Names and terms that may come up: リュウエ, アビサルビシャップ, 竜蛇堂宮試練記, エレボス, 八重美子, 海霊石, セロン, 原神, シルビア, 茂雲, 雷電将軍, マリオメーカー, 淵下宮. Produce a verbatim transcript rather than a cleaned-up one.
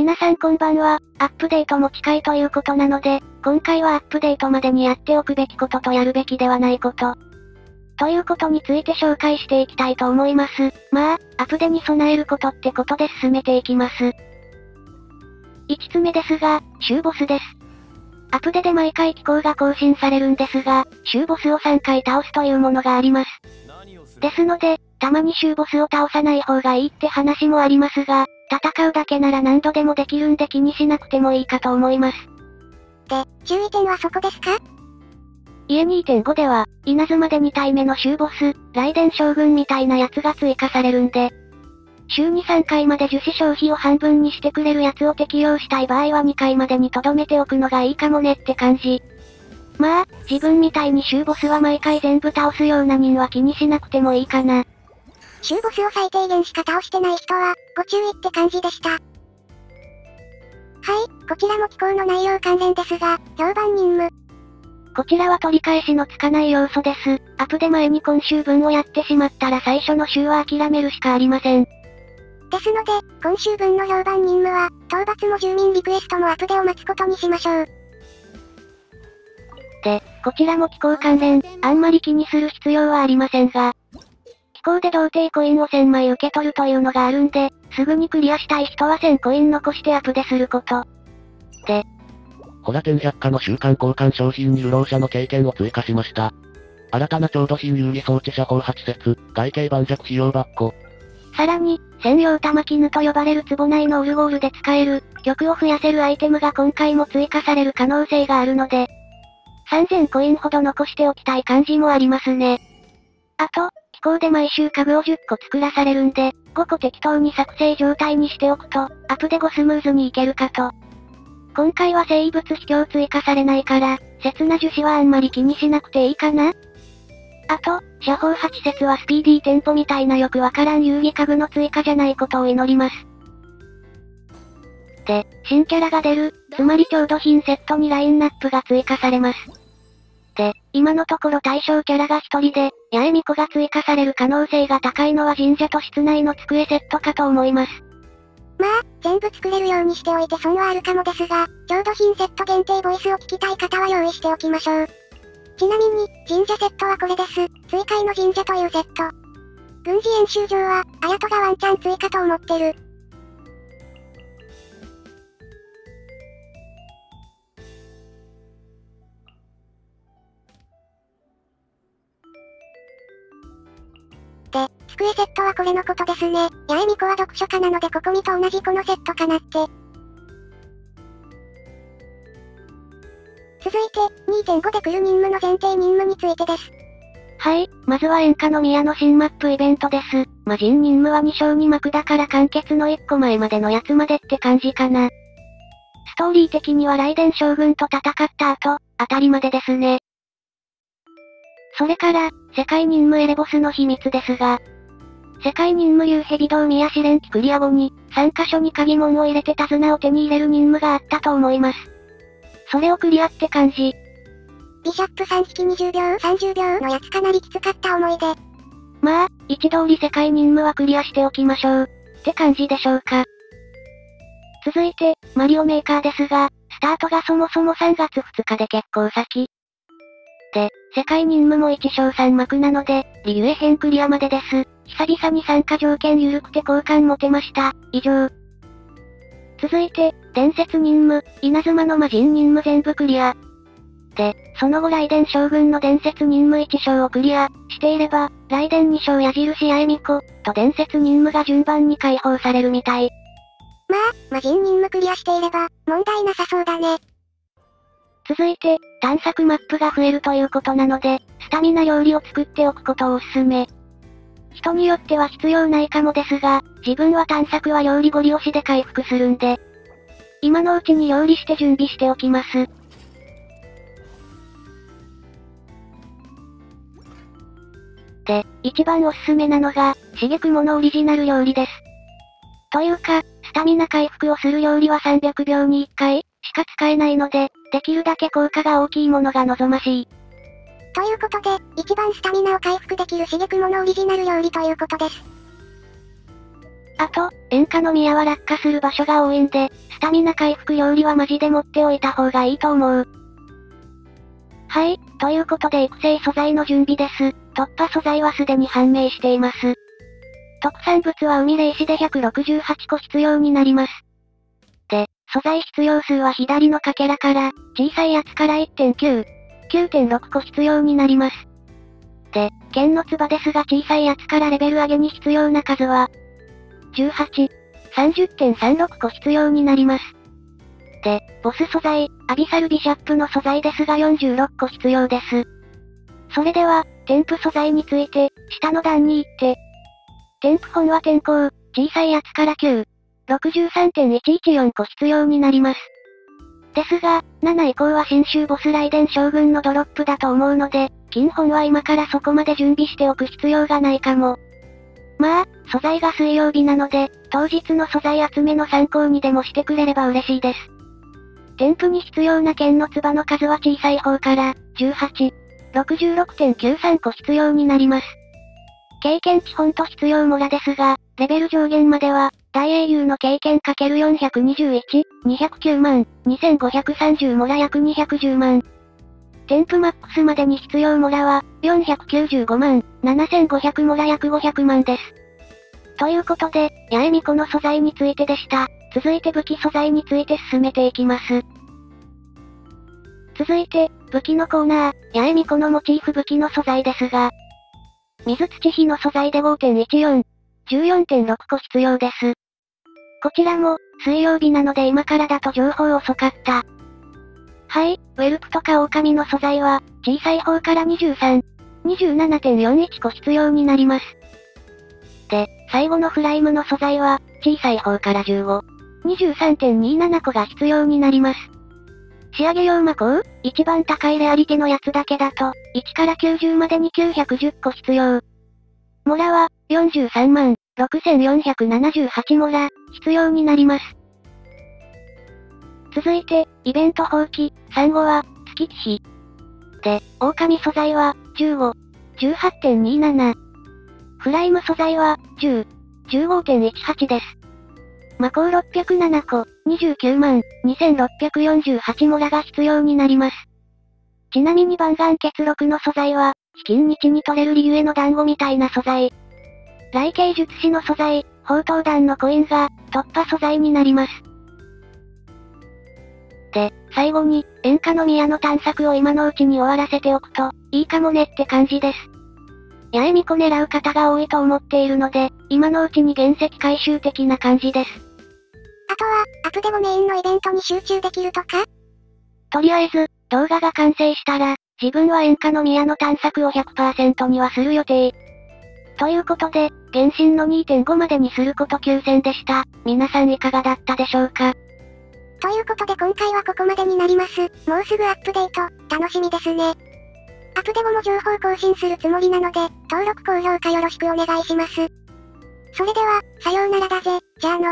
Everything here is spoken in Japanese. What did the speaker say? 皆さんこんばんは。アップデートも近いということなので、今回はアップデートまでにやっておくべきこととやるべきではないことということについて紹介していきたいと思います。まあ、アプデに備えることってことで進めていきます。いつつめですが、週ボスです。アプデで毎回機構が更新されるんですが、週ボスをさんかい倒すというものがあります。ですので、たまに週ボスを倒さない方がいいって話もありますが、戦うだけなら何度でもできるんで気にしなくてもいいかと思います。で、注意点はそこですか？家 にてんご では、稲妻でにたいめの週ボス、雷電将軍みたいなやつが追加されるんで、週にさんかいまで樹脂消費を半分にしてくれるやつを適用したい場合はにかいまでに留めておくのがいいかもねって感じ。まあ、自分みたいに週ボスは毎回全部倒すような人は気にしなくてもいいかな。週ボスを最低限しか倒してない人は、ご注意って感じでした。はい、こちらも機構の内容関連ですが、評判任務。こちらは取り返しのつかない要素です。アプデ前に今週分をやってしまったら最初の週は諦めるしかありません。ですので、今週分の評判任務は、討伐も住民リクエストもアプデを待つことにしましょう。で、こちらも機構関連、あんまり気にする必要はありませんが、機構で童貞コインをせんまい受け取るというのがあるんで、すぐにクリアしたい人はせんコイン残してアプデすること。で、ホラせんひゃっかの週間交換商品に流浪者の経験を追加しました。新たな調度品有利装置車砲はちせつ、外形盤石費用箱。さらに、専用玉絹と呼ばれる壺内のオルゴールで使える、玉を増やせるアイテムが今回も追加される可能性があるので、さんぜんコインほど残しておきたい感じもありますね。あと、機構で毎週家具をじゅっこ作らされるんで、ごこ適当に作成状態にしておくと、アプデ後スムーズにいけるかと。今回は生物秘境追加されないから、刹那樹脂はあんまり気にしなくていいかな？あと、射砲はちせつはスピーディーテンポみたいなよくわからん遊戯家具の追加じゃないことを祈ります。で、新キャラが出る、つまり調度品セットにラインナップが追加されます。で、今のところ対象キャラがひとりで、八重美子が追加される可能性が高いのは神社と室内の机セットかと思います。まあ、全部作れるようにしておいて損はあるかもですが、調度品セット限定ボイスを聞きたい方は用意しておきましょう。ちなみに、神社セットはこれです。追加の神社というセット。軍事演習場は、あやとがワンチャン追加と思ってる。で、机セットはこれのことですね。八重美子は読書家なのでココミと同じこのセットかなって。続いて、にてんご で来る任務の前提任務についてです。はい、まずは演歌の宮の新マップイベントです。魔人任務はにしょうにまくだから完結のいっこまえまでのやつまでって感じかな。ストーリー的には雷電将軍と戦った後、あたりまでですね。それから、世界任務エレボスの秘密ですが、世界任務竜蛇堂宮試練記クリア後に、さんかしょに鍵門を入れて手綱を手に入れる任務があったと思います。それをクリアって感じ。ビショップさん匹にじゅうびょうさんじゅうびょうのやつかなりきつかった思い出。まあ、一通り世界任務はクリアしておきましょう、って感じでしょうか。続いて、マリオメーカーですが、スタートがそもそもさんがつふつかで結構先。で、世界任務もいっしょうさんまくなので、リュウエ編クリアまでです。久々に参加条件緩くて好感持てました。以上。続いて、伝説任務、稲妻の魔人任務全部クリア。で、その後雷電将軍の伝説任務いっしょうをクリアしていれば、雷電にしょう矢印八重美子と伝説任務が順番に解放されるみたい。まあ、魔人任務クリアしていれば、問題なさそうだね。続いて、探索マップが増えるということなので、スタミナ料理を作っておくことをおすすめ。人によっては必要ないかもですが、自分は探索は料理ご利用しで回復するんで、今のうちに料理して準備しておきます。で、一番おすすめなのが、茂雲のオリジナル料理です。というか、スタミナ回復をする料理はさんびゃくびょうにいっかいしか使えないので、できるだけ効果が大きいものが望ましい。ということで、一番スタミナを回復できる茂雲のオリジナル料理ということです。あと、塩化の宮は落下する場所が多いんで、スタミナ回復料理はマジで持っておいた方がいいと思う。はい、ということで育成素材の準備です。突破素材はすでに判明しています。特産物は海霊石でひゃくろくじゅうはちこ必要になります。で、素材必要数は左のかけらから、小さいやつから いってんきゅう、きゅうてんろっこ必要になります。で、剣の唾ですが小さいやつからレベル上げに必要な数は、じゅうはち、さんじゅってんさんろっこ必要になります。で、ボス素材、アビサルビシャップの素材ですがよんじゅうろっこ必要です。それでは、添付素材について、下の段に行って、添付本は転校、小さいやつからきゅう、ろくじゅうさんてんいちいちよんこ必要になります。ですが、なない以降は新州ボス雷電将軍のドロップだと思うので、金本は今からそこまで準備しておく必要がないかも。まあ、素材が水曜日なので、当日の素材集めの参考にでもしてくれれば嬉しいです。添付に必要な剣の唾の数は小さい方から、じゅうはち、ろくじゅうろくてんきゅうさんこ必要になります。経験値本と必要モラですが、レベル上限までは、大英雄の経験 かけるよんひゃくにじゅういち、にひゃくきゅうまん、にせんごひゃくさんじゅうモラ約にひゃくじゅうまん。添付マックスまでに必要モラは、よんひゃくきゅうじゅうごまん、ななせんごひゃくモラ約ごひゃくまんです。ということで、八重美子の素材についてでした。続いて武器素材について進めていきます。続いて、武器のコーナー、八重美子のモチーフ武器の素材ですが、水土比の素材で ごてんいちよん、じゅうよんてんろっこ必要です。こちらも、水曜日なので今からだと情報遅かった。はい、ウェルプとか狼の素材は、小さい方からにじゅうさん、にじゅうななてんよんいちこ必要になります。で、最後のフライムの素材は、小さい方からじゅうご、にじゅうさんてんにじゅうななこが必要になります。仕上げ用魔鋼、一番高いレアリティのやつだけだと、いちからきゅうじゅうまでにきゅうひゃくじゅっこ必要。モラは、よんじゅうさんまん、ろくせんよんひゃくななじゅうはちモラ、必要になります。続いて、イベント放棄、産後は、月地比。で、狼素材は、じゅうご、じゅうはちてんにじゅうなな。フライム素材は、じゅう、じゅうごてんいちはちです。魔鋼ろっぴゃくななこ、にじゅうきゅうまん、にせんろっぴゃくよんじゅうはちモラが必要になります。ちなみに万眼血ろくの素材は、至近日に取れる理由への団子みたいな素材。雷慶術師の素材、宝刀弾のコインが、突破素材になります。で、最後に、塩化の宮の探索を今のうちに終わらせておくと、いいかもねって感じです。八重美子狙う方が多いと思っているので、今のうちに原石回収的な感じです。あとは、アプデ後メインのイベントに集中できるとか？とりあえず、動画が完成したら、自分は塩化の宮の探索を ひゃくパーセント にはする予定。ということで、原神の にてんご までにすることきゅうせんでした。皆さんいかがだったでしょうか？ということで今回はここまでになります。もうすぐアップデート、楽しみですね。アプデ後も情報更新するつもりなので、登録・高評価よろしくお願いします。それでは、さようならだぜ、じゃあの。